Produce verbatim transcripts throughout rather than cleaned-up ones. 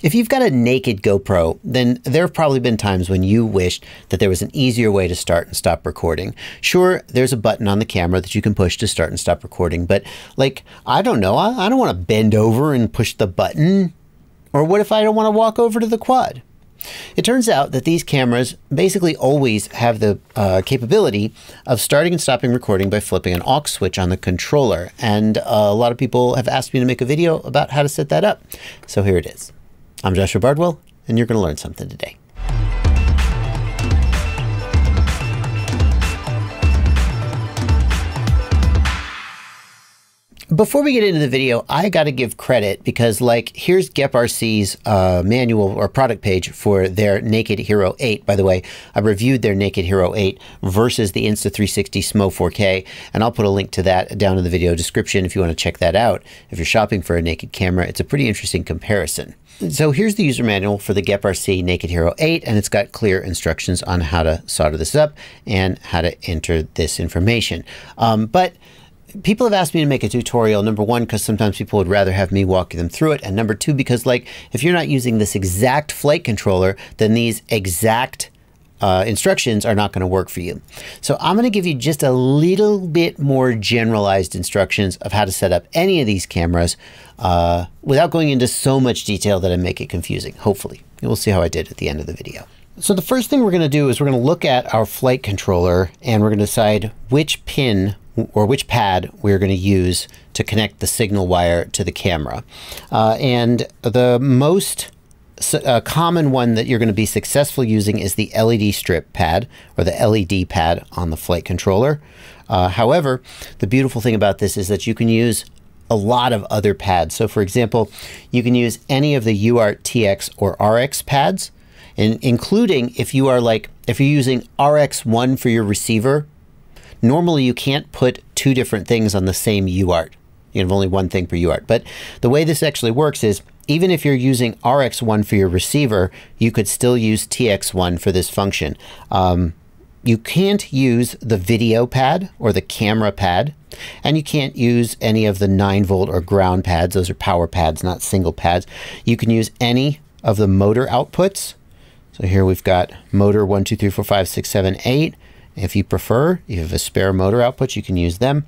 If you've got a naked GoPro, then there have probably been times when you wished that there was an easier way to start and stop recording. Sure, there's a button on the camera that you can push to start and stop recording, but like, I don't know, I, I don't want to bend over and push the button. Or what if I don't want to walk over to the quad? It turns out that these cameras basically always have the uh, capability of starting and stopping recording by flipping an aux switch on the controller. And uh, a lot of people have asked me to make a video about how to set that up. So here it is. I'm Joshua Bardwell, and you're going to learn something today. Before we get into the video, I got to give credit because, like, here's G E P R C's uh, manual or product page for their Naked Hero eight. By the way, I reviewed their Naked Hero eight versus the Insta three sixty S M O four K, and I'll put a link to that down in the video description if you want to check that out. If you're shopping for a naked camera, it's a pretty interesting comparison. So here's the user manual for the G E P R C Naked Hero eight, and it's got clear instructions on how to solder this up and how to enter this information. Um, but people have asked me to make a tutorial, number one, because sometimes people would rather have me walk them through it. And number two, because like, if you're not using this exact flight controller, then these exact uh, instructions are not going to work for you. So I'm going to give you just a little bit more generalized instructions of how to set up any of these cameras uh, without going into so much detail that I make it confusing. Hopefully, we'll see how I did at the end of the video. So the first thing we're going to do is we're going to look at our flight controller and we're going to decide which pin or which pad we're going to use to connect the signal wire to the camera. Uh, and the most uh, common one that you're going to be successful using is the L E D strip pad or the L E D pad on the flight controller. Uh, however, the beautiful thing about this is that you can use a lot of other pads. So for example, you can use any of the U A R T T X or R X pads, and including if you are like, if you're using R X one for your receiver, normally you can't put two different things on the same U A R T. You have only one thing per U A R T. But the way this actually works is even if you're using R X one for your receiver, you could still use T X one for this function. Um, you can't use the video pad or the camera pad, and you can't use any of the nine volt or ground pads. Those are power pads, not single pads. You can use any of the motor outputs. So here we've got motor one, two, three, four, five, six, seven, eight. If you prefer, you have a spare motor output, you can use them.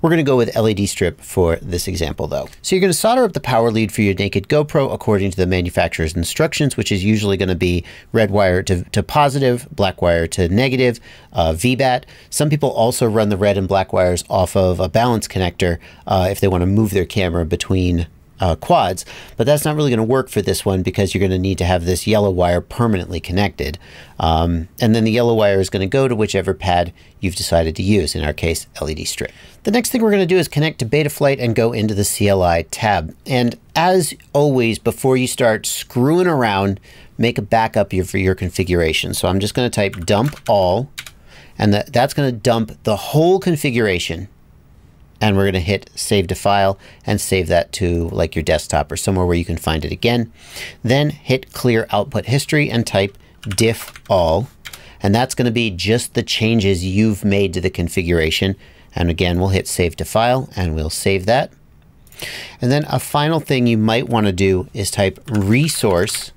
We're going to go with L E D strip for this example though. So you're going to solder up the power lead for your naked GoPro according to the manufacturer's instructions, which is usually going to be red wire to, to positive, black wire to negative, uh, V BAT. Some people also run the red and black wires off of a balance connector uh, if they want to move their camera between Uh, quads, but that's not really going to work for this one because you're going to need to have this yellow wire permanently connected. Um, and then the yellow wire is going to go to whichever pad you've decided to use, in our case, L E D strip. The next thing we're going to do is connect to Betaflight and go into the C L I tab. And as always, before you start screwing around, make a backup for your configuration. So I'm just going to type dump all, and that, that's going to dump the whole configuration. And we're going to hit save to file and save that to like your desktop or somewhere where you can find it again. Then hit clear output history and type diff all. And that's going to be just the changes you've made to the configuration. And again, we'll hit save to file and we'll save that. And then a final thing you might want to do is type resource.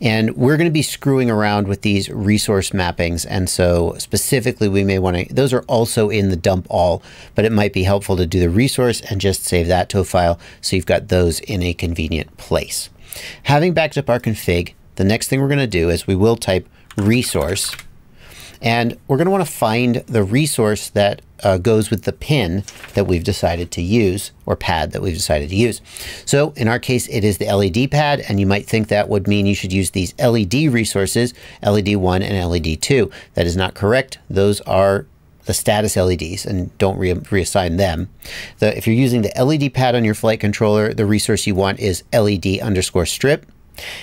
And we're going to be screwing around with these resource mappings. And so specifically, we may want to, those are also in the dump all, but it might be helpful to do the resource and just save that to a file. So you've got those in a convenient place. Having backed up our config, the next thing we're going to do is we will type resource. And we're going to want to find the resource that uh, goes with the pin that we've decided to use or pad that we've decided to use. So in our case, it is the L E D pad. And you might think that would mean you should use these L E D resources, L E D one and L E D two. That is not correct. Those are the status L E Ds and don't re reassign them. The, if you're using the L E D pad on your flight controller, the resource you want is L E D underscore strip.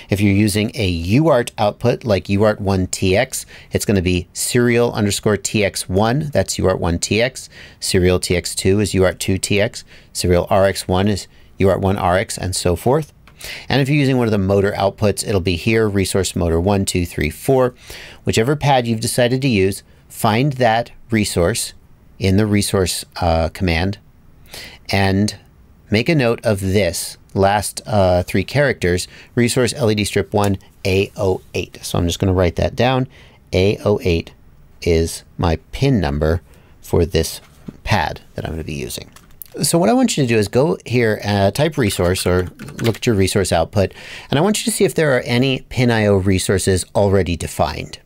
If you're using a U A R T output like U A R T one T X, it's going to be serial underscore T X one, that's U A R T one T X, serial T X two is U A R T two T X, serial R X one is U A R T one R X, and so forth. And if you're using one of the motor outputs, it'll be here, resource motor one, two, three, four. Whichever pad you've decided to use, find that resource in the resource uh, command and make a note of this last uh, three characters, resource L E D strip one A zero eight. So I'm just going to write that down. A zero eight is my pin number for this pad that I'm going to be using. So what I want you to do is go here, uh, type resource, or look at your resource output, and I want you to see if there are any PINIO resources already defined.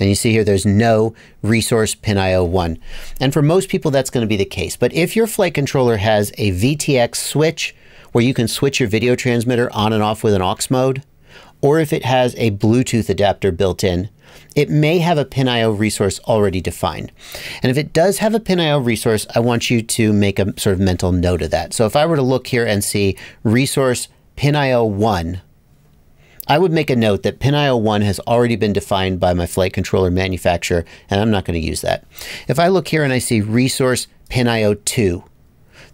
And you see here there's no resource PINIO one. And for most people that's going to be the case. But if your flight controller has a V T X switch where you can switch your video transmitter on and off with an aux mode, or if it has a Bluetooth adapter built in, it may have a PINIO resource already defined. And if it does have a PINIO resource, I want you to make a sort of mental note of that. So if I were to look here and see resource PINIO one, I would make a note that PINIO one has already been defined by my flight controller manufacturer, and I'm not going to use that. If I look here and I see resource PINIO two,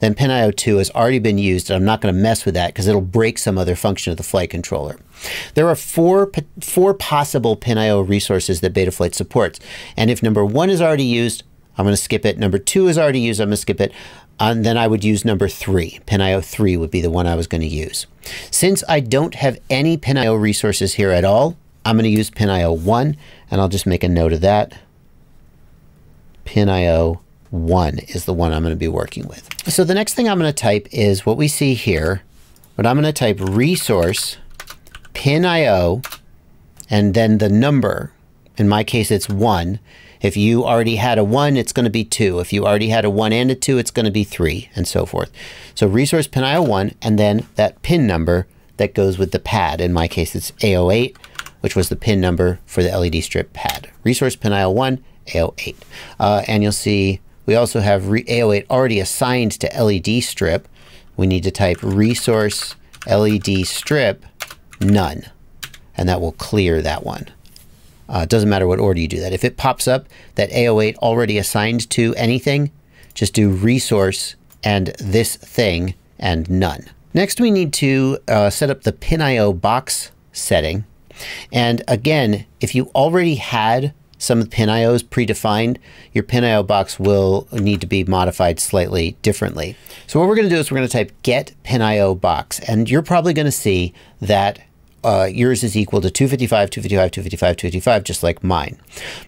then PINIO two has already been used, and I'm not going to mess with that because it'll break some other function of the flight controller. There are four, four possible PINIO resources that Betaflight supports. And if number one is already used, I'm going to skip it. Number two is already used, I'm going to skip it. And then I would use number three. PINIO three would be the one I was going to use. Since I don't have any PINIO resources here at all, I'm going to use PINIO one, and I'll just make a note of that. PINIO one is the one I'm going to be working with. So the next thing I'm going to type is what we see here, but I'm going to type resource PINIO and then the number. In my case, it's one. If you already had a one, it's going to be two. If you already had a one and a two, it's going to be three, and so forth. So resource PINIO one, and then that pin number that goes with the pad. In my case, it's A zero eight, which was the pin number for the L E D strip pad. Resource PINIO one, A zero eight. Uh, and you'll see we also have A zero eight already assigned to L E D strip. We need to type resource L E D strip none, and that will clear that one. It uh, doesn't matter what order you do that. If it pops up that A zero eight already assigned to anything, just do resource and this thing and none. Next we need to uh, set up the PINIO box setting. And again, if you already had some of the PINIOs predefined, your PINIO box will need to be modified slightly differently. So what we're going to do is we're going to type get PINIO box, and you're probably going to see that uh, yours is equal to two fifty-five, two fifty-five, two fifty-five, two fifty-five, just like mine.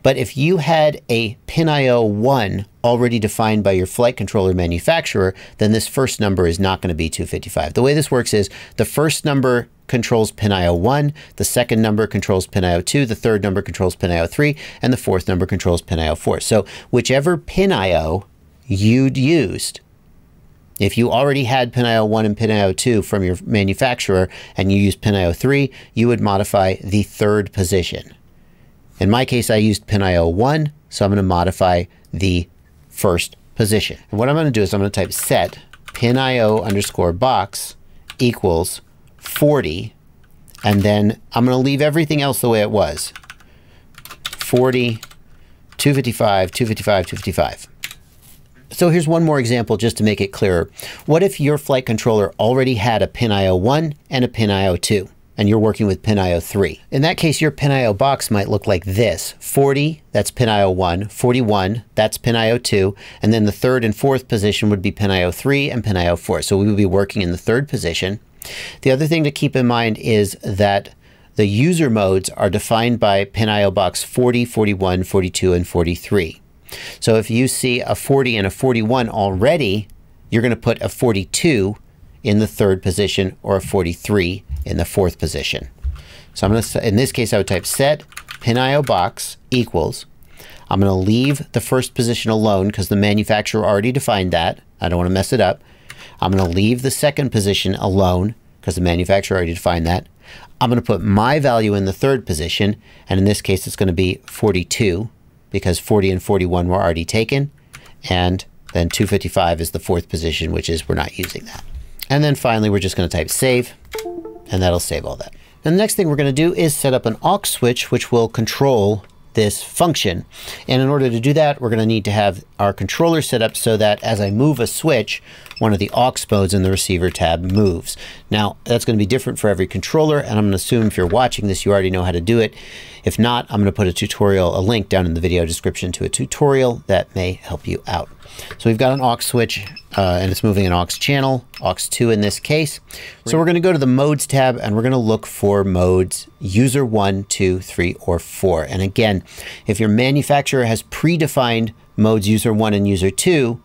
But if you had a PINIO one already defined by your flight controller manufacturer, then this first number is not going to be two fifty-five. The way this works is the first number controls PINIO one, the second number controls PINIO two, the third number controls PINIO three, and the fourth number controls PINIO four. So whichever PINIO you'd used, if you already had PINIO one and PINIO two from your manufacturer and you used PINIO three, you would modify the third position. In my case, I used PINIO one, so I'm going to modify the first position. And what I'm going to do is I'm going to type set PINIO underscore box equals forty, and then I'm going to leave everything else the way it was. forty, two fifty-five, two fifty-five, two fifty-five. So here's one more example just to make it clearer. What if your flight controller already had a PINIO one and a PINIO two, and you're working with PINIO three? In that case, your PINIO box might look like this. forty, that's PINIO one, forty-one, that's PINIO two, and then the third and fourth position would be PINIO three and PINIO four. So we would be working in the third position. The other thing to keep in mind is that the user modes are defined by PINIO box forty, forty-one, forty-two, and forty-three. So if you see a forty and a forty-one already, you're going to put a forty-two in the third position or a forty-three in the fourth position. So I'm going to, in this case, I would type set PINIO box equals. I'm going to leave the first position alone because the manufacturer already defined that. I don't want to mess it up. I'm going to leave the second position alone because the manufacturer already defined that. I'm going to put my value in the third position, and in this case it's going to be forty-two because forty and forty-one were already taken, and then two fifty-five is the fourth position, which is we're not using that. And then finally we're just going to type save, and that'll save all that. And the next thing we're going to do is set up an aux switch which will control this function. And in order to do that, we're going to need to have our controller set up so that as I move a switch, one of the aux modes in the receiver tab moves. Now that's going to be different for every controller, and I'm going to assume if you're watching this you already know how to do it. If not, I'm going to put a tutorial, a link down in the video description to a tutorial that may help you out. So we've got an aux switch uh, and it's moving an aux channel, aux two in this case. So we're going to go to the modes tab and we're going to look for modes user one, two, three, or four. And again, if your manufacturer has predefined modes user one and user two,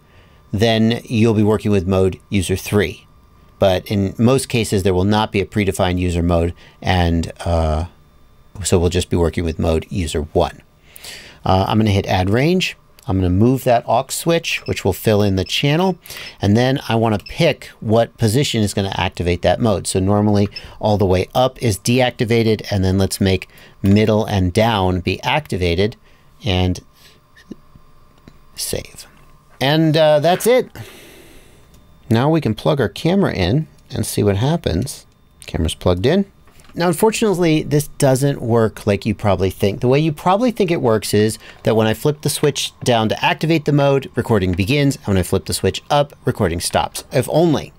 then you'll be working with mode user three. But in most cases there will not be a predefined user mode, and uh, so we'll just be working with mode user one. Uh, I'm going to hit add range. I'm going to move that aux switch, which will fill in the channel, and then I want to pick what position is going to activate that mode. So normally all the way up is deactivated, and then let's make middle and down be activated, and save. And uh, that's it. Now we can plug our camera in and see what happens. Camera's plugged in. Now, unfortunately, this doesn't work like you probably think. The way you probably think it works is that when I flip the switch down to activate the mode, recording begins, and when I flip the switch up, recording stops, if only.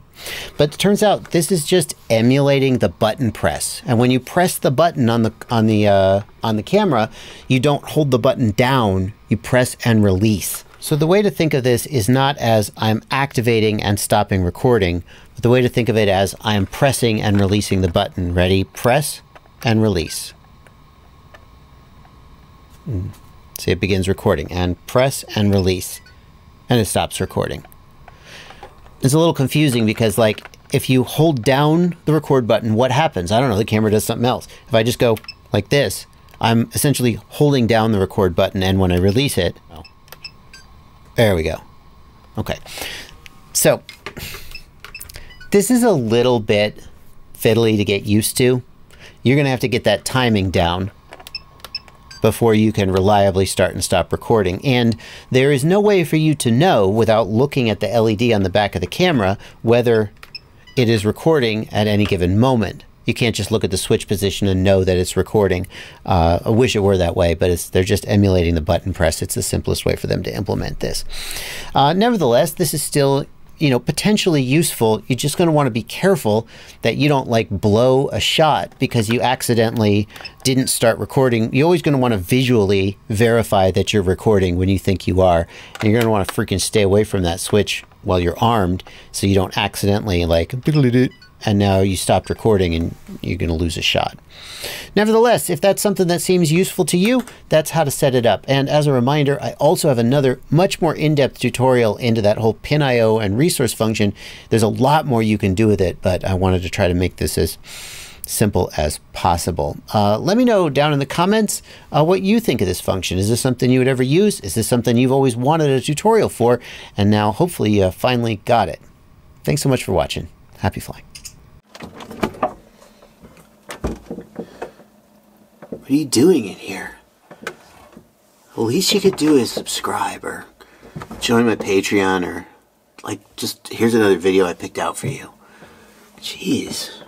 But it turns out this is just emulating the button press. And when you press the button on the on the uh, on the camera, you don't hold the button down, you press and release. So the way to think of this is not as I'm activating and stopping recording, but the way to think of it as I am pressing and releasing the button. Ready? Press and release. See, it begins recording, and press and release, and it stops recording. It's a little confusing because, like, if you hold down the record button, what happens? I don't know, the camera does something else. If I just go like this, I'm essentially holding down the record button, and when I release it, there we go. Okay. So this is a little bit fiddly to get used to. You're going to have to get that timing down before you can reliably start and stop recording. And there is no way for you to know without looking at the L E D on the back of the camera whether it is recording at any given moment. You can't just look at the switch position and know that it's recording. Uh, I wish it were that way, but it's, they're just emulating the button press. It's the simplest way for them to implement this. Uh, nevertheless, this is still, you know, potentially useful. You're just going to want to be careful that you don't, like, blow a shot because you accidentally didn't start recording. You're always going to want to visually verify that you're recording when you think you are. And you're going to want to freaking stay away from that switch while you're armed so you don't accidentally, like, and now you stopped recording and you're going to lose a shot. Nevertheless, if that's something that seems useful to you, that's how to set it up. And as a reminder, I also have another much more in-depth tutorial into that whole PINIO and resource function. There's a lot more you can do with it, but I wanted to try to make this as simple as possible. Uh, let me know down in the comments uh, what you think of this function. Is this something you would ever use? Is this something you've always wanted a tutorial for? And now hopefully you finally got it. Thanks so much for watching. Happy flying. What are you doing in here? The least you could do is subscribe or join my Patreon, or, like, just here's another video I picked out for you. Jeez.